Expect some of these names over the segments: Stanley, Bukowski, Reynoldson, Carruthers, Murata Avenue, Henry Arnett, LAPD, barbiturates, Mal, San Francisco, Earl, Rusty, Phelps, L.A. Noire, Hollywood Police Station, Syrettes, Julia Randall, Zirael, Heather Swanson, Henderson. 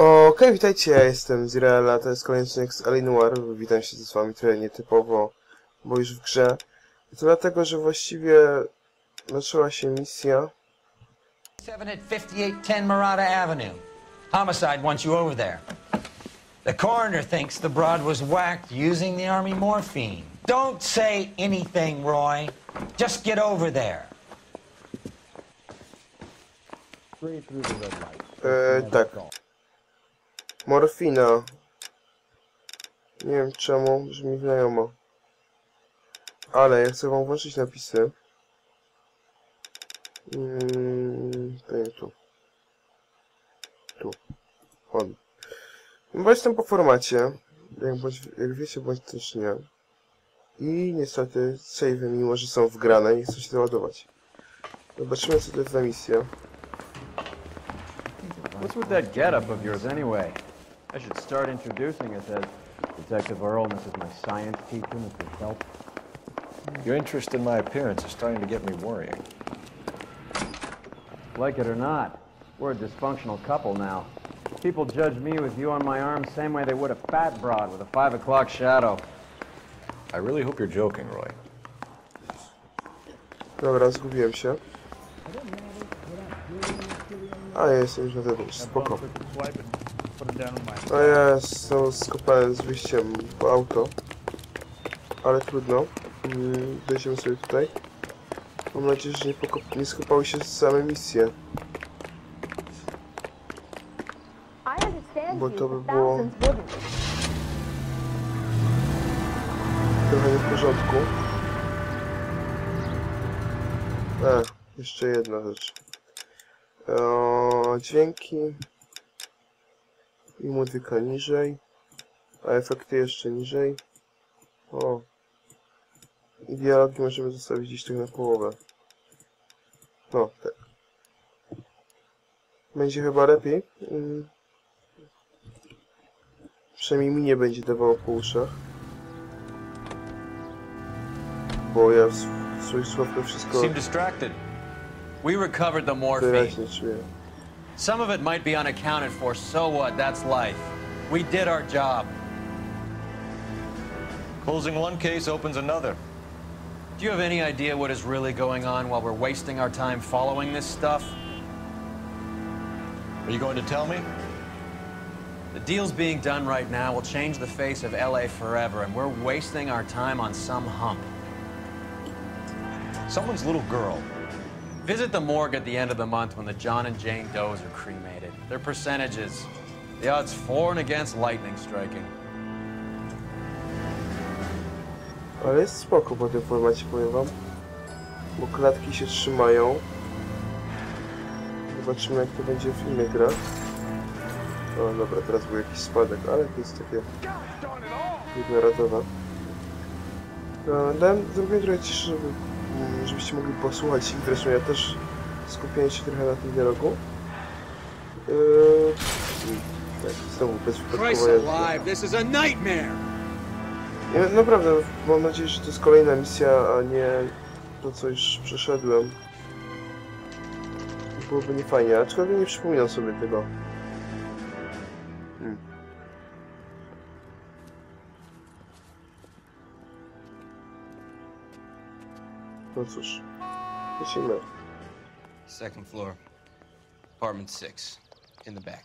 Okej, witajcie, ja jestem Zirael, to jest kolejny odcinek z L.A. Noire. Witam się z wami trochę nietypowo, bo już w grze. To dlatego, że właściwie zaczęła się misja. 7 at 5810 Murata Avenue. Homicide wants you over there. The coroner thinks the broad was whacked using the army morphine. Don't say anything, Roy. Just get over there. Straight through the red light. Tak. Morfina. Nie wiem czemu, brzmi znajomo. Ale ja chcę wam włączyć napisy. Tu. On. Bo jestem po formacie. Jak wiecie, bądź też nie. I niestety save'y, mimo że są wgrane, nie chcą się załadować. Zobaczymy, co to jest za misja. What's with that getup of yours anyway? I should start introducing it as Detective Earl, and this is my science teacher, Mr. Phelps. Your interest in my appearance is starting to get me worrying. Like it or not, we're a dysfunctional couple now. People judge me with you on my arm same way they would a fat broad with a 5 o'clock shadow. I really hope you're joking, Roy. Dobra, zgubiłem się. A jest, już na tego, spoko. A jest, no, skopałem z wyjściem po auto. Ale trudno. Dojdziemy sobie tutaj. Mam nadzieję, że nie skopały się same misje. Bo to by było... trochę nie w porządku. Jeszcze jedna rzecz. Dźwięki i muzyka niżej, a efekty jeszcze niżej. I dialogi możemy zostawić gdzieś tak na połowę. No, tak. Będzie chyba lepiej. Przynajmniej mi nie będzie dawało po uszach. Bo ja w swoich słowach wszystko... We recovered the morphine. Some of it might be unaccounted for, so what? That's life. We did our job. Closing one case opens another. Do you have any idea what is really going on while we're wasting our time following this stuff? Are you going to tell me? The deals being done right now will change the face of LA forever, and we're wasting our time on some hump. Someone's little girl. Visit the morgue at the end of the month when the John and Jane Does are cremated. Their percentages, the odds for and against lightning striking. Ale jest spoko po tym formacie, powiem wam. Bo klatki się trzymają. Zobaczymy, jak to będzie w innych grach. O, dobra, teraz był jakiś spadek, ale to jest takie... jednorazowe. Zrobię trochę ciszy, żebyście mogli posłuchać. Zresztą ja też skupiałem się trochę na tym dialogu. Tak, znowu bez wypadkowania. Naprawdę, mam nadzieję, że to jest kolejna misja, a nie to, co już przeszedłem. Byłoby niefajnie, aczkolwiek nie przypominam sobie tego. No cóż, lecimy. Second floor, apartment 6, in the back.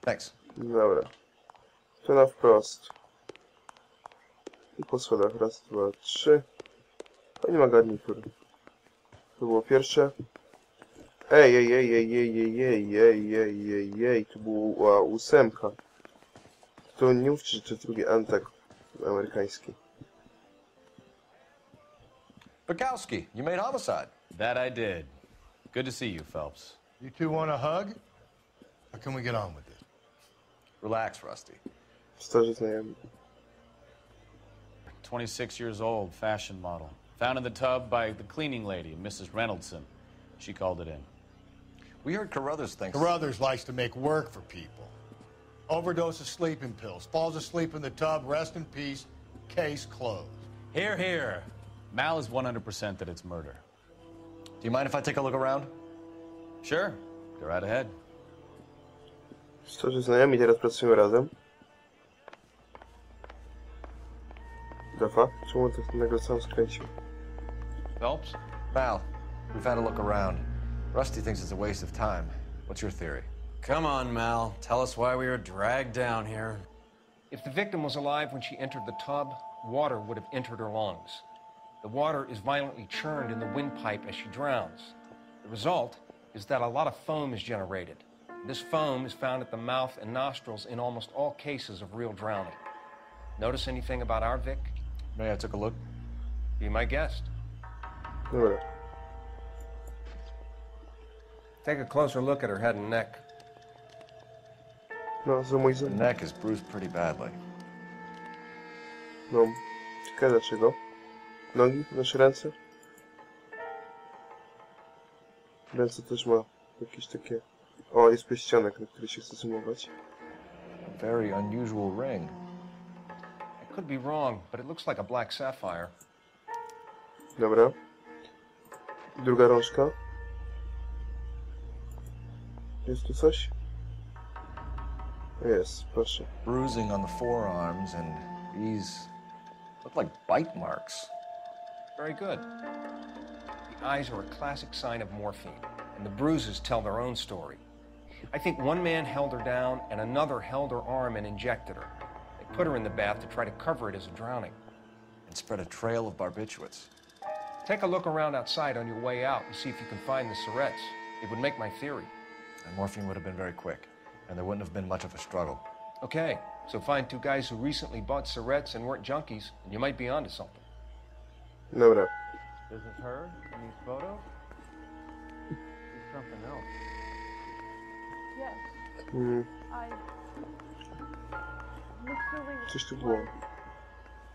Thanks. Dobra. To na wprost. I po schodach, raz, dwa, trzy. O, nie ma garnitur. To było pierwsze. Ej, to była 8. To nie mówcie, że to drugi atak amerykański. Bukowski, you made homicide. That I did. Good to see you, Phelps. You two want a hug? How can we get on with it? Relax, Rusty. What's his name? 26 years old, fashion model. Found in the tub by the cleaning lady, Mrs. Reynoldson. She called it in. We heard Carruthers thinks... Carruthers likes to make work for people. Overdose of sleeping pills. Falls asleep in the tub. Rest in peace. Case closed. Hear, hear. Mal is 100% that it's murder. Do you mind if I take a look around? Sure. Go right ahead. Co, że znajomi teraz pracują razem? Dafa? Czemu to nagle sam skręcił? Phelps? Mal, we've had a look around. Rusty thinks it's a waste of time. What's your theory? Come on, Mal. Tell us why we were dragged down here. If the victim was alive when she entered the tub, water would have entered her lungs. The water is violently churned in the windpipe as she drowns. The result is that a lot of foam is generated. This foam is found at the mouth and nostrils in almost all cases of real drowning. Notice anything about our Vic? May I take a look? Be my guest. Sure. Take a closer look at her head and neck. No, the neck is bruised pretty badly. No, ciekawe dlaczego. Nogi, nasze ręce. Ręce też ma jakieś takie. O, jest pierścionek, na który się chce zoomować. A very unusual ring. I could be wrong, but it looks like a black sapphire. Dobra. Druga rączka. Jest tu coś? Jest, proszę. Bruising on the forearms and these look like bite marks. Very good. The eyes are a classic sign of morphine, and the bruises tell their own story. I think one man held her down and another held her arm and injected her. They put her in the bath to try to cover it as a drowning. And spread a trail of barbiturates. Take a look around outside on your way out and see if you can find the Syrettes. It would make my theory. And morphine would have been very quick, and there wouldn't have been much of a struggle. Okay, so find two guys who recently bought Syrettes and weren't junkies, and you might be onto something. No, no. This is her in these photos? It's something else. Yes. I... Just a boy.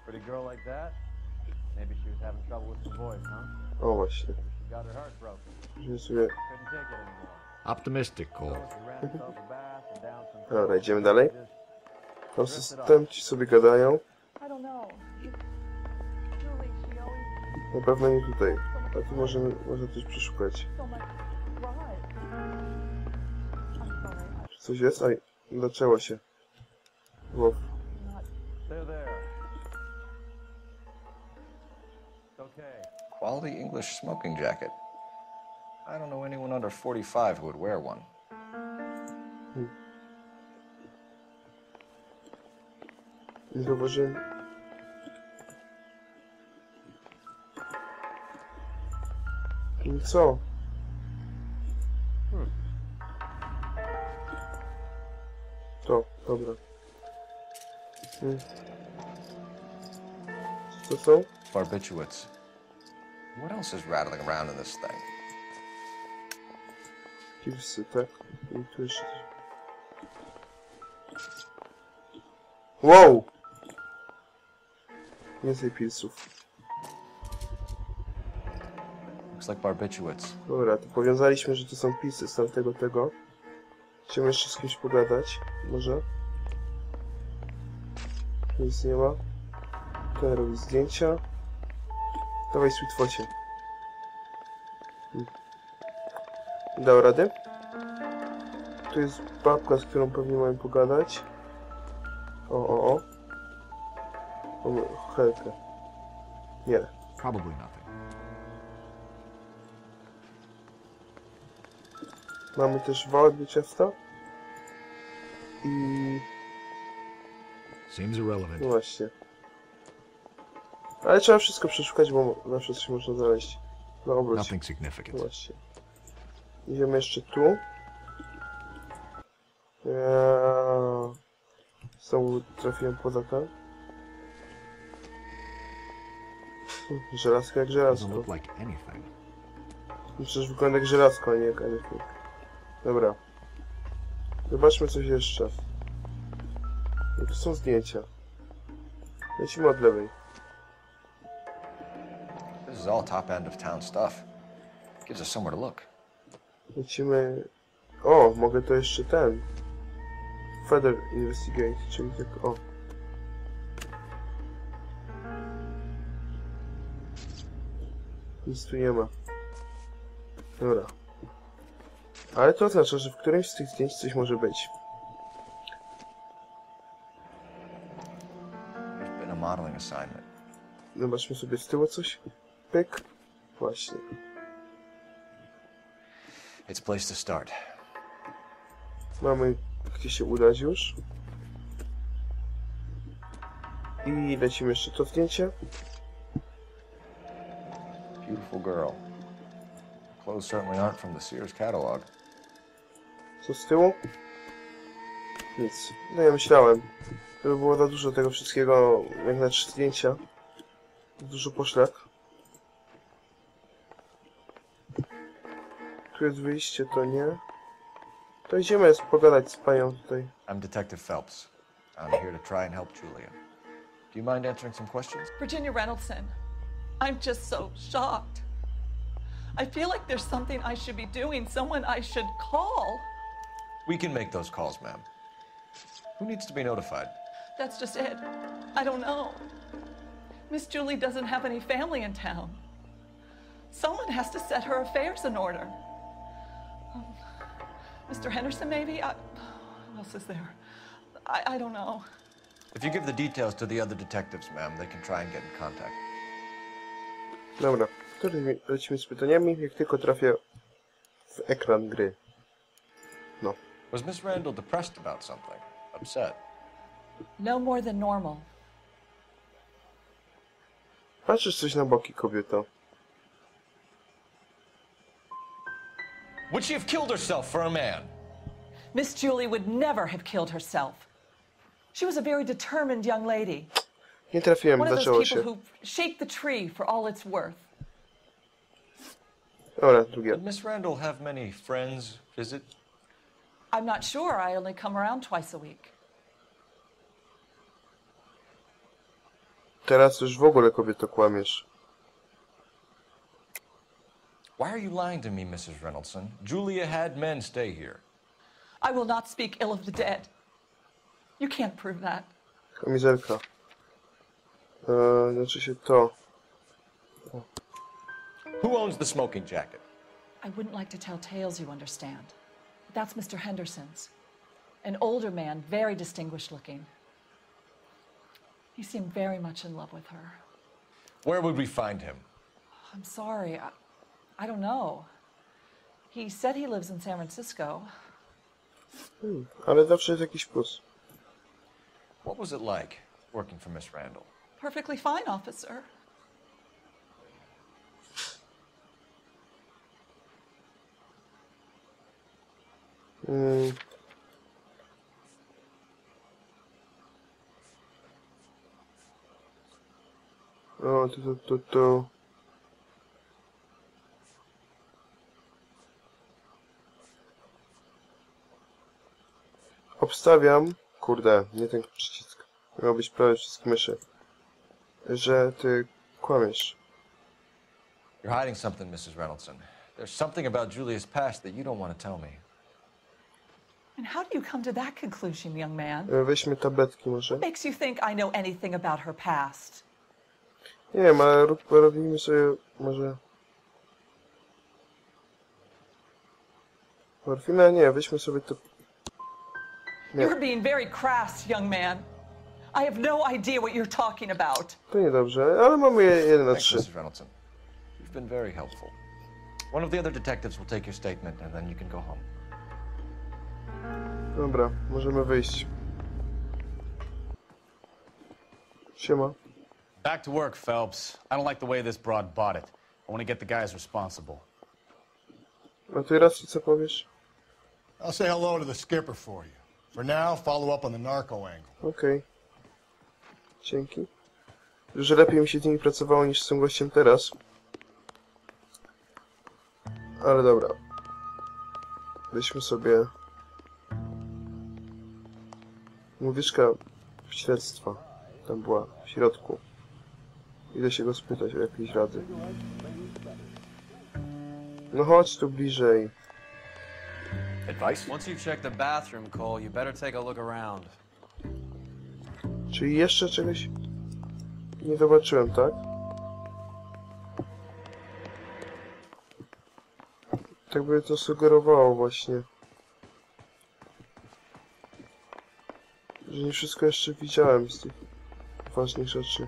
Pretty girl like that? Maybe she was having trouble with the boys, huh? Oh, well, shit. She got her heart broken. Just a bit. Couldn't take it anymore. Optimistic call. Dobra, idziemy dalej. Tam systemci sobie gadają. Na pewno nie tutaj. A tu możemy, może coś przeszukać. Czy coś jest? Aj, zaczęło się. Wow. Quality English smoking jacket. I don't know anyone under 45 who would wear one. Nie zauważyłem. I co? To, dobra. Co to są? Barbiturates. What else is rattling around in this thing? Kipsy, tak? I tu jeszcze... Wow! Więcej pilsów. Looks like barbiturates. Dobra, to powiązaliśmy, że to są pilsy z tamtego tego. Chciałem jeszcze z kimś pogadać, może? Nic nie ma. Tutaj robię zdjęcia. Dawaj, sweetfocie. Dał radę. Tu jest babka, z którą pewnie mamy pogadać. O. Helkę. Nie. Probably nothing. Mamy też wałek do ciasta. I... Seems irrelevant. Właśnie. Ale trzeba wszystko przeszukać, bo zawsze coś można znaleźć. Na obróć. Nothing significant. Właśnie. Idziemy jeszcze tu. Znowu trafiłem poza tam. Żelazko jak żelazko. Przecież wygląda jak żelazko, a nie jak anything. Dobra. Zobaczmy coś jeszcze. No, tu są zdjęcia. Lecimy od lewej. This is all top end of town stuff. Gives us somewhere to look. Lecimy... O, mogę to jeszcze ten... Feather Investigate, czyli tak... O. Nic tu nie ma. Dobra. Ale to oznacza, że w którymś z tych zdjęć coś może być. modeling assignment. No, myśmy sobie z tyłu coś. Pyk. Właśnie. It's a place to start. Mamy gdzie się udać już. I lecimy jeszcze to zdjęcie. Beautiful girl. Clothes certainly aren't from the Sears catalog. Co z tyłu? Nic. No ja myślałem. To by było za dużo tego wszystkiego, jak na 3 zdjęcia. Dużo poszlak. Tu jest wyjście, to nie. To idziemy pogadać z panią tutaj. I'm Detective Phelps. I'm here to try and help Julia. Do you mind answering some questions? Virginia Reynoldson. I'm just so shocked. I feel like there's something I should be doing, someone I should call. We can make those calls, ma'am. Who needs to be notified? That's just it. I don't know. Miss Julie doesn't have any family in town. Someone has to set her affairs in order. Mr. Henderson, maybe? Who else is there? I don't know. If you give the details to the other detectives, ma'am, they can try and get in contact. Dobra, lecimy z pytaniami, jak tylko trafię w ekran gry. No. Was Miss Randall depressed about something? Upset? No more than normal. Patrzysz coś na boki, kobieto. Would she have killed herself for a man? Miss Julie would never have killed herself. She was a very determined young lady. Nie trafiłem, one of those people who shake the tree for all it's worth. Dobra, drugie. Did Miss Randall have many friends visit? I'm not sure. I only come around twice a week. Teraz już w ogóle, kobieto, kłamiesz. Why are you lying to me, Mrs. Reynoldson? Julia had men stay here. I will not speak ill of the dead. You can't prove that. Kamizelka. Znaczy się to. O. Who owns the smoking jacket? I wouldn't like to tell tales, you understand. But that's Mr. Henderson's. An older man, very distinguished looking. He seemed very much in love with her. Where would we find him? I'm sorry. I don't know. He said he lives in San Francisco. Ale zawsze jest jakiś plus. What was it like working for Miss Randall? Perfectly fine, officer. Oh, to. Obstawiam, kurde, nie ten przycisk, miał być prawie wszystkie myszy, że ty kłamiesz. You're hiding something, Mrs. Reynoldson. There's something about Julia's past that you don't want to tell me. And how do you come to that conclusion, young man? Weźmy tabletki może. What makes you think I know anything about her past? Nie wiem, ale robimy sobie może... Morfina? Nie, weźmy sobie to... Nie. You're being very crass, young man. I have no idea what you're talking about. To niedobrze, ale mamy 1 na 3. Thanks, Mrs. Reynoldson. You've been very helpful. One of the other detectives will take your statement and then you can go home. Dobra, możemy wyjść. Siema. Back to work, Phelps. I don't like the way this broad bought it. I want to get the guys responsible. A ty, Rusty, co powiesz? I'll say hello to the skipper for you. For now, follow up on the narco angle. Okay. Dzięki. Że lepiej mi się z nimi pracowało niż z tym gościem teraz. Ale dobra. Weźmy sobie... Mówiszka śledztwa. Tam była w środku. Idę się go spytać o jakieś rady. No chodź tu bliżej. Advice? Once you've checked the bathroom, Cole, you better take a look around. Czyli jeszcze czegoś nie zobaczyłem, tak? Tak by to sugerowało właśnie. Że nie wszystko jeszcze widziałem z tych właśnie rzeczy.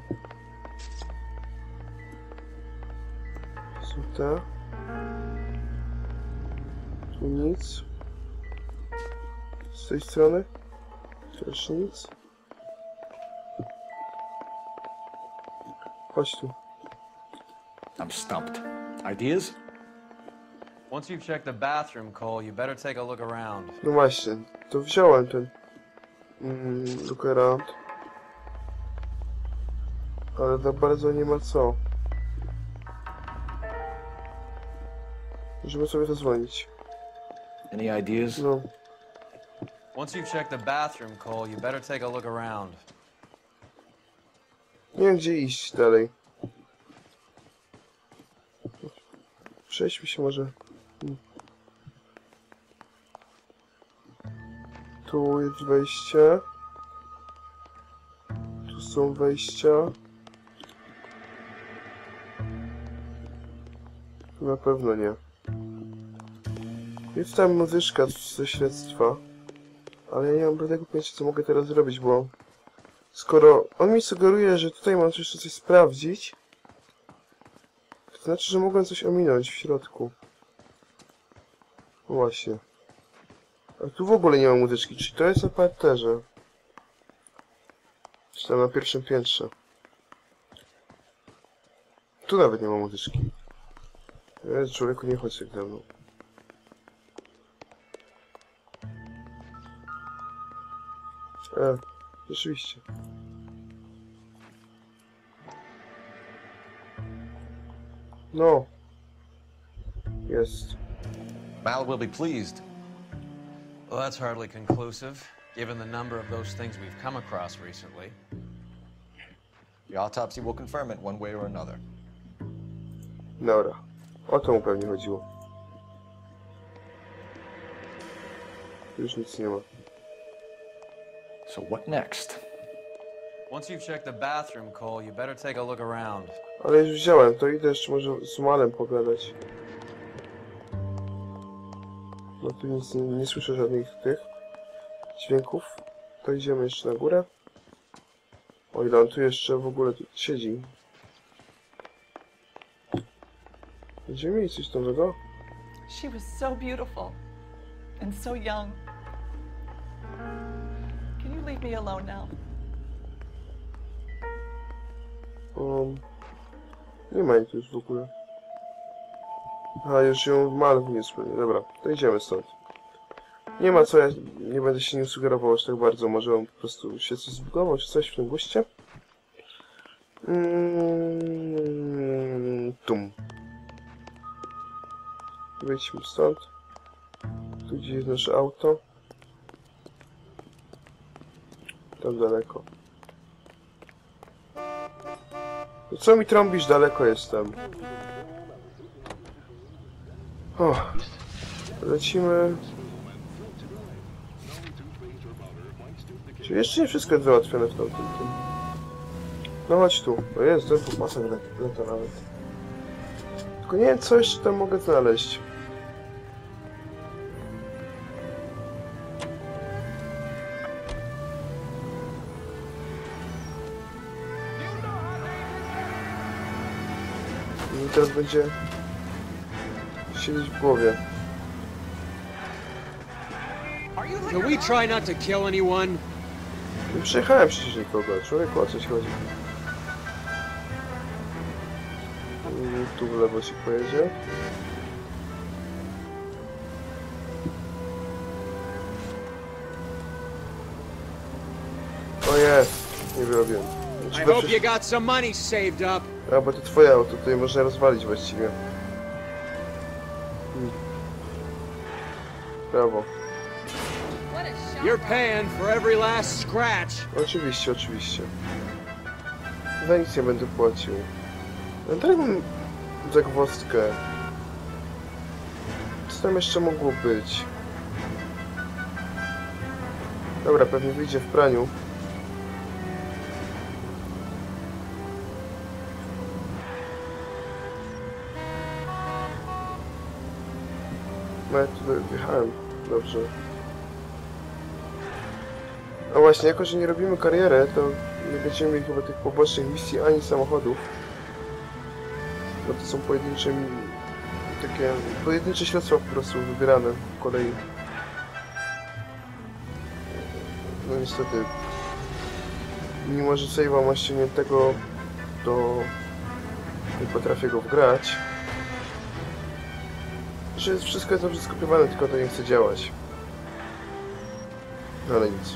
Są te. Tu nic. Z tej strony też nic. Chodź tu. I'm stumped. Ideas? Once you've checked the bathroom, Cole, you better take a look around. No właśnie, to wziąłem ten look around. Ale za bardzo nie ma co. Możemy sobie zadzwonić. Any ideas? No. Once you've checked the bathroom, Cole, you better take a look around. Nie wiem gdzie iść dalej. Przejdźmy się może. Tu jest wejście. Tu są wejścia. Tu na pewno nie. Jest tam muzyczka ze śledztwa. Ale ja nie mam żadnego pojęcia co mogę teraz zrobić, bo... Skoro on mi sugeruje, że tutaj mam jeszcze coś sprawdzić... To znaczy, że mogłem coś ominąć w środku. Właśnie. A tu w ogóle nie ma muzyczki, czyli to jest na parterze. Czy tam na pierwszym piętrze. Tu nawet nie ma muzyczki. Człowieku, nie chodź tak ze mną. Rzeczywiście. No. Yes. Mal will be pleased. Well, that's hardly conclusive, given the number of those things we've come across recently. The autopsy will confirm it one way or another. Dobra. O to mu pewnie chodziło. Już nic nie ma. So what next? Once you've checked the bathroom, Cole, you better take a look around. Ale już wziąłem, to idę jeszcze może z Malem pogadać. No tu nic, nie słyszę żadnych tych dźwięków. To idziemy jeszcze na górę. O ile on tu jeszcze w ogóle tu siedzi. Będziemy mieli coś nowego? She was so beautiful and so young. Can you leave me alone now? Nie ma jej tu już w ogóle. A już ją Mal wniósł. Dobra, to idziemy stąd. Nie ma co, ja nie będę się nie sugerował aż tak bardzo. Może on po prostu się coś zbugował, czy coś w tym guście? Tum. Wejdźmy stąd. Tu gdzie jest nasze auto. Tam daleko. Co mi trąbisz? Daleko jestem. O, lecimy. Czyli jeszcze nie wszystko jest załatwione w tamtym tym. No chodź tu. No jest, ten popasek lata nawet. Tylko nie wiem co jeszcze tam mogę znaleźć. Teraz będzie siedzieć w głowie. Can we try not to kill anyone? Nie przejechałem przecież nikogo. Człowieku, o coś chodzi. Tu w lewo się pojedzie. O jest, nie wyrobiłem. I hope you got some money saved up. A, bo to twoje auto, tutaj można rozwalić właściwie. Brawo. You're paying for every last scratch. Oczywiście, oczywiście. Za nic nie będę płacił. No tak mam zagwozdkę. Co tam jeszcze mogło być? Dobra, pewnie wyjdzie w praniu. No ja tutaj wjechałem, dobrze. A właśnie, jako że nie robimy kariery, to Nie będziemy mieli chyba tych pobocznych misji ani samochodów. Bo to są pojedyncze takie pojedyncze światła po prostu wybierane w kolei. No niestety, mimo że save'a ma ściągniętego, to nie potrafię go wgrać. Znaczy wszystko jest dobrze skopiowane, tylko to nie chce działać. Ale nic.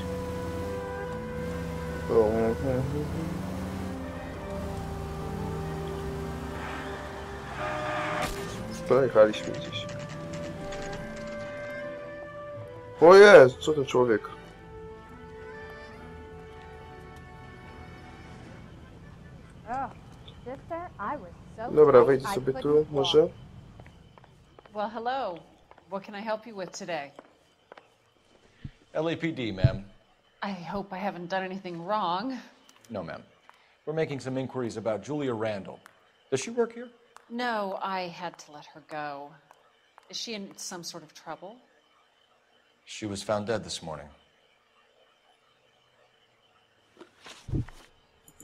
Pojechaliśmy gdzieś. O Jezu, co to człowiek? Dobra, wejdę sobie tu, może. Well, hello. What can I help you with today? LAPD, ma'am. I hope I haven't done anything wrong. No, ma'am. We're making some inquiries about Julia Randall. Does she work here? No, I had to let her go. Is she in some sort of trouble? She was found dead this morning.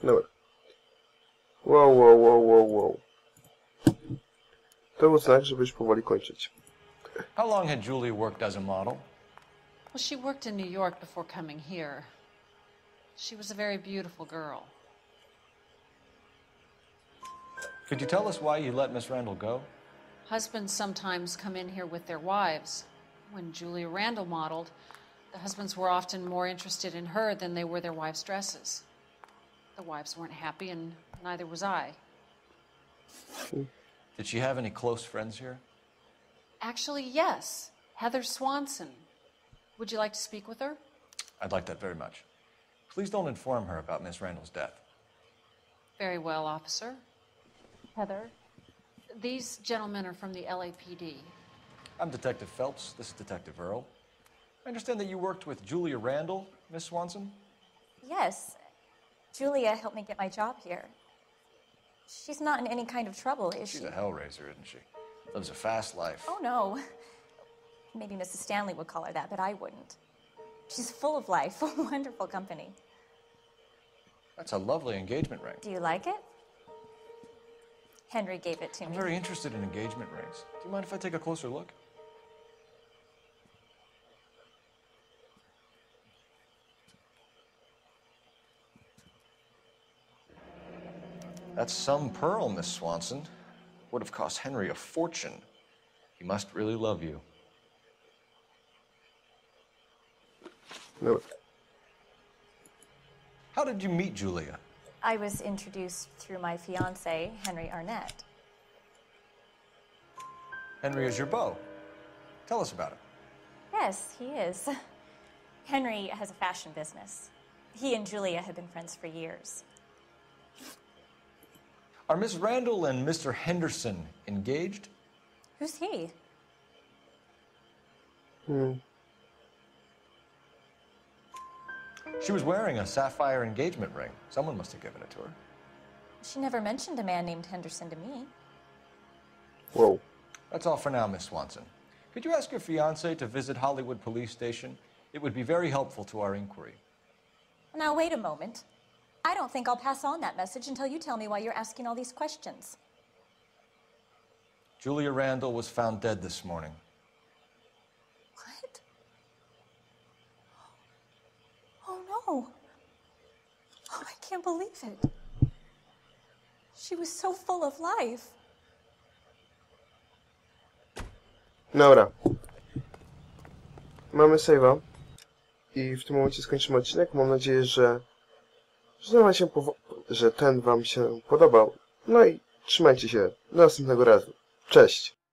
No. Wow, wow, wow, wow, wow. To był znak, żeby już powoli kończyć. How long had Julia worked as a model? Well, she worked in New York before coming here. She was a very beautiful girl. Could you tell us why you let Miss Randall go? Husbands sometimes come in here with their wives. When Julia Randall modeled, the husbands were often more interested in her than they were their wives' dresses. The wives weren't happy, and neither was I. Did she have any close friends here? Actually, yes. Heather Swanson. Would you like to speak with her? I'd like that very much. Please don't inform her about Miss Randall's death. Very well, officer. Heather, these gentlemen are from the LAPD. I'm Detective Phelps. This is Detective Earl. I understand that you worked with Julia Randall, Miss Swanson? Yes. Julia helped me get my job here. She's not in any kind of trouble, is she? She's a hellraiser, isn't she? Lives a fast life. Oh, no. Maybe Mrs. Stanley would call her that, but I wouldn't. She's full of life, wonderful company. That's a lovely engagement ring. Do you like it? Henry gave it to me. I'm very interested in engagement rings. Do you mind if I take a closer look? That's some pearl, Miss Swanson. Would have cost Henry a fortune. He must really love you. No. How did you meet Julia? I was introduced through my fiancé, Henry Arnett. Henry is your beau. Tell us about it. Yes, he is. Henry has a fashion business. He and Julia have been friends for years. Are Miss Randall and Mr. Henderson engaged? Who's he? She was wearing a sapphire engagement ring. Someone must have given it to her. She never mentioned a man named Henderson to me. Whoa. That's all for now, Miss Swanson. Could you ask your fiancé to visit Hollywood Police Station? It would be very helpful to our inquiry. Now, wait a moment. I don't think I'll pass on that message until you tell me why you're asking all these questions. Julia Randall was found dead this morning. What? Oh, I can't believe it. She was so full of life. Dobra. Mamy save'a. I w tym momencie skończymy odcinek. Mam nadzieję, że ten wam się podobał. No i trzymajcie się. Do następnego razu. Cześć.